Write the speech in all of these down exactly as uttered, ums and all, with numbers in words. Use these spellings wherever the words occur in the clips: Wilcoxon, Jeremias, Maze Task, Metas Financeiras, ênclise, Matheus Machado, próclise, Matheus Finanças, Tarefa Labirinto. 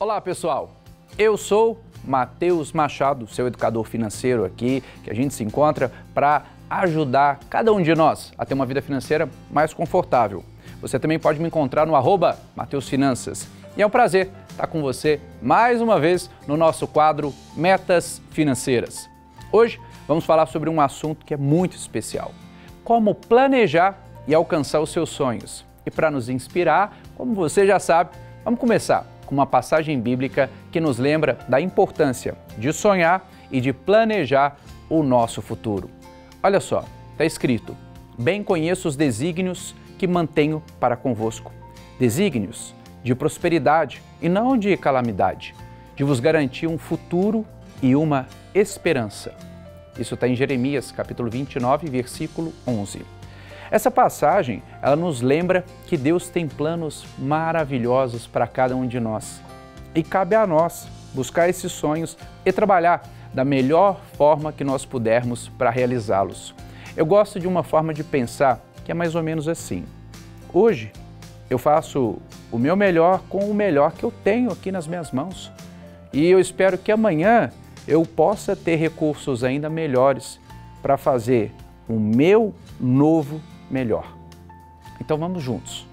Olá, pessoal. Eu sou Matheus Machado, seu educador financeiro aqui, que a gente se encontra para ajudar cada um de nós a ter uma vida financeira mais confortável. Você também pode me encontrar no arroba Matheus Finanças. E é um prazer estar com você mais uma vez no nosso quadro Metas Financeiras. Hoje vamos falar sobre um assunto que é muito especial: como planejar e alcançar os seus sonhos. E para nos inspirar, como você já sabe, vamos começar com uma passagem bíblica que nos lembra da importância de sonhar e de planejar o nosso futuro. Olha só, está escrito: bem conheço os desígnios que mantenho para convosco, desígnios de prosperidade e não de calamidade, de vos garantir um futuro e uma esperança. Isso está em Jeremias, capítulo vinte e nove, versículo onze. Essa passagem, ela nos lembra que Deus tem planos maravilhosos para cada um de nós. E cabe a nós buscar esses sonhos e trabalhar da melhor forma que nós pudermos para realizá-los. Eu gosto de uma forma de pensar que é mais ou menos assim: hoje eu faço o meu melhor com o melhor que eu tenho aqui nas minhas mãos. E eu espero que amanhã eu possa ter recursos ainda melhores para fazer o meu novo melhor. Então vamos juntos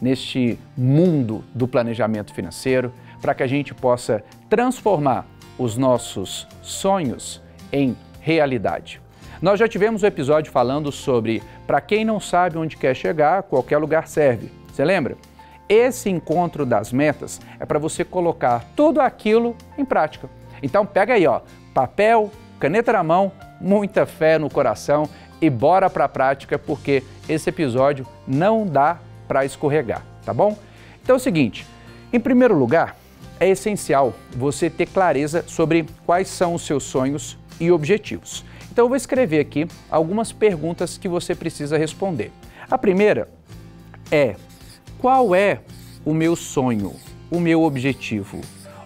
neste mundo do planejamento financeiro para que a gente possa transformar os nossos sonhos em realidade. Nós já tivemos um episódio falando sobre para quem não sabe onde quer chegar, qualquer lugar serve. Você lembra? Esse encontro das metas é para você colocar tudo aquilo em prática. Então pega aí, ó, papel, caneta na mão, muita fé no coração e bora para a prática, porque esse episódio não dá para escorregar, tá bom? Então é o seguinte, em primeiro lugar, é essencial você ter clareza sobre quais são os seus sonhos e objetivos. Então eu vou escrever aqui algumas perguntas que você precisa responder. A primeira é: qual é o meu sonho, o meu objetivo?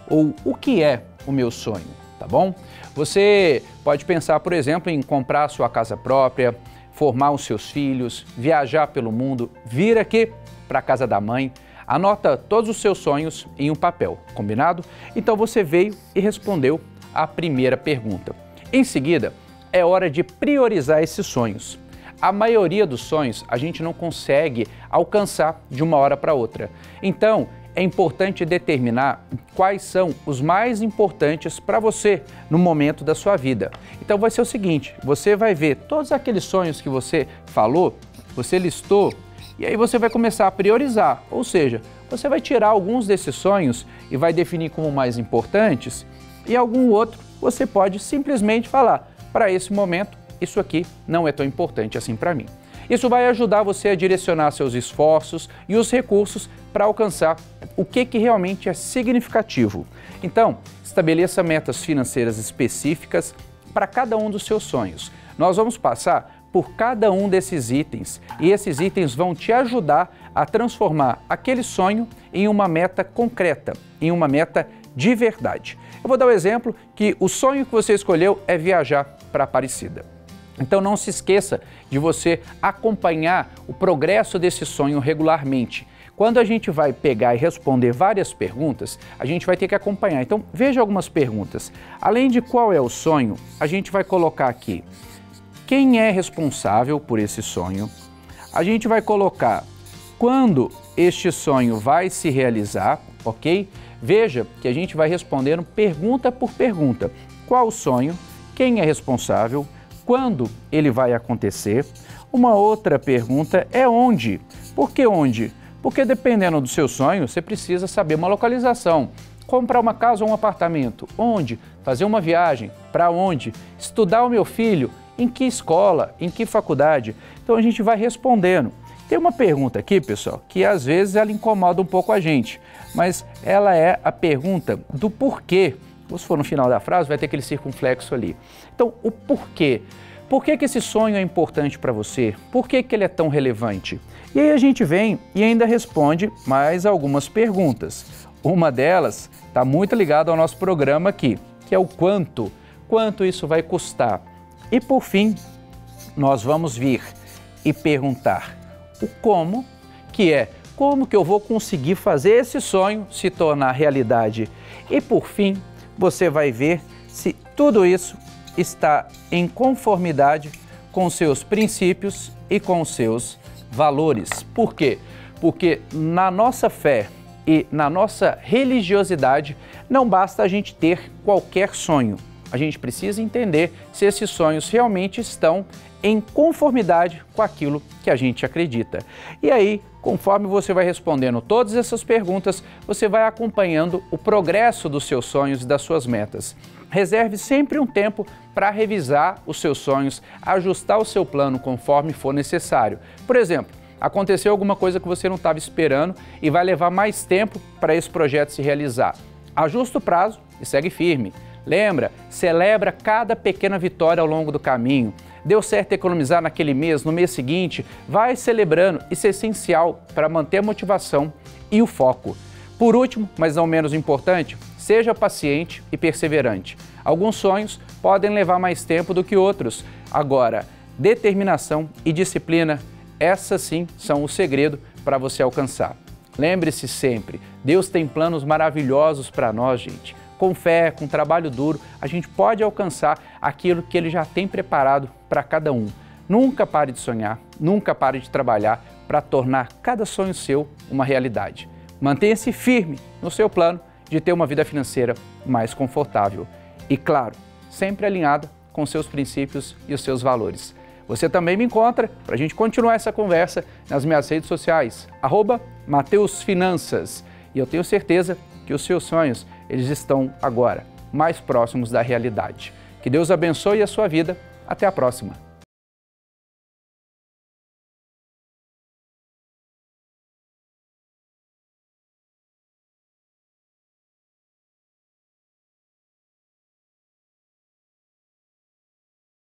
Ou o que é o meu sonho, tá bom? Você pode pensar, por exemplo, em comprar a sua casa própria, formar os seus filhos, viajar pelo mundo, vir aqui para a casa da mãe. Anota todos os seus sonhos em um papel, combinado? Então você veio e respondeu a primeira pergunta. Em seguida, é hora de priorizar esses sonhos. A maioria dos sonhos a gente não consegue alcançar de uma hora para outra. Então, é importante determinar quais são os mais importantes para você no momento da sua vida. Então, vai ser o seguinte: você vai ver todos aqueles sonhos que você falou, você listou, e aí você vai começar a priorizar. Ou seja, você vai tirar alguns desses sonhos e vai definir como mais importantes, e algum outro você pode simplesmente falar: para esse momento, isso aqui não é tão importante assim para mim. Isso vai ajudar você a direcionar seus esforços e os recursos para alcançar o que, que realmente é significativo. Então, estabeleça metas financeiras específicas para cada um dos seus sonhos. Nós vamos passar por cada um desses itens e esses itens vão te ajudar a transformar aquele sonho em uma meta concreta, em uma meta de verdade. Eu vou dar um exemplo que o sonho que você escolheu é viajar para Aparecida. Então não se esqueça de você acompanhar o progresso desse sonho regularmente. Quando a gente vai pegar e responder várias perguntas, a gente vai ter que acompanhar. Então veja algumas perguntas. Além de qual é o sonho, a gente vai colocar aqui quem é responsável por esse sonho. A gente vai colocar quando este sonho vai se realizar, ok? Veja que a gente vai respondendo pergunta por pergunta. Qual o sonho? Quem é responsável? Quando ele vai acontecer? Uma outra pergunta é onde. Por que onde? Porque dependendo do seu sonho, você precisa saber uma localização. Comprar uma casa ou um apartamento. Onde? Fazer uma viagem. Para onde? Estudar o meu filho? Em que escola? Em que faculdade? Então a gente vai respondendo. Tem uma pergunta aqui, pessoal, que às vezes ela incomoda um pouco a gente, mas ela é a pergunta do porquê. Se for no final da frase, vai ter aquele circunflexo ali. Então, o porquê. Por que que esse sonho é importante para você? Por que que ele é tão relevante? E aí a gente vem e ainda responde mais algumas perguntas. Uma delas está muito ligada ao nosso programa aqui, que é o quanto. Quanto isso vai custar? E por fim, nós vamos vir e perguntar o como, que é como que eu vou conseguir fazer esse sonho se tornar realidade? E por fim, você vai ver se tudo isso está em conformidade com seus princípios e com seus valores. Por quê? Porque na nossa fé e na nossa religiosidade não basta a gente ter qualquer sonho. A gente precisa entender se esses sonhos realmente estão em conformidade com aquilo que a gente acredita. E aí, conforme você vai respondendo todas essas perguntas, você vai acompanhando o progresso dos seus sonhos e das suas metas. Reserve sempre um tempo para revisar os seus sonhos, ajustar o seu plano conforme for necessário. Por exemplo, aconteceu alguma coisa que você não estava esperando e vai levar mais tempo para esse projeto se realizar. Ajusta o prazo e segue firme. Lembra, celebra cada pequena vitória ao longo do caminho. Deu certo economizar naquele mês, no mês seguinte, vai celebrando. Isso é essencial para manter a motivação e o foco. Por último, mas não menos importante, seja paciente e perseverante. Alguns sonhos podem levar mais tempo do que outros. Agora, determinação e disciplina, essas sim são o segredo para você alcançar. Lembre-se sempre, Deus tem planos maravilhosos para nós, gente. Com fé, com trabalho duro, a gente pode alcançar aquilo que Ele já tem preparado para cada um. Nunca pare de sonhar, nunca pare de trabalhar para tornar cada sonho seu uma realidade. Mantenha-se firme no seu plano de ter uma vida financeira mais confortável. E claro, sempre alinhada com seus princípios e os seus valores. Você também me encontra para a gente continuar essa conversa nas minhas redes sociais, arroba Matheus Finanças. E eu tenho certeza que os seus sonhos, eles estão agora mais próximos da realidade. Que Deus abençoe a sua vida. Até a próxima.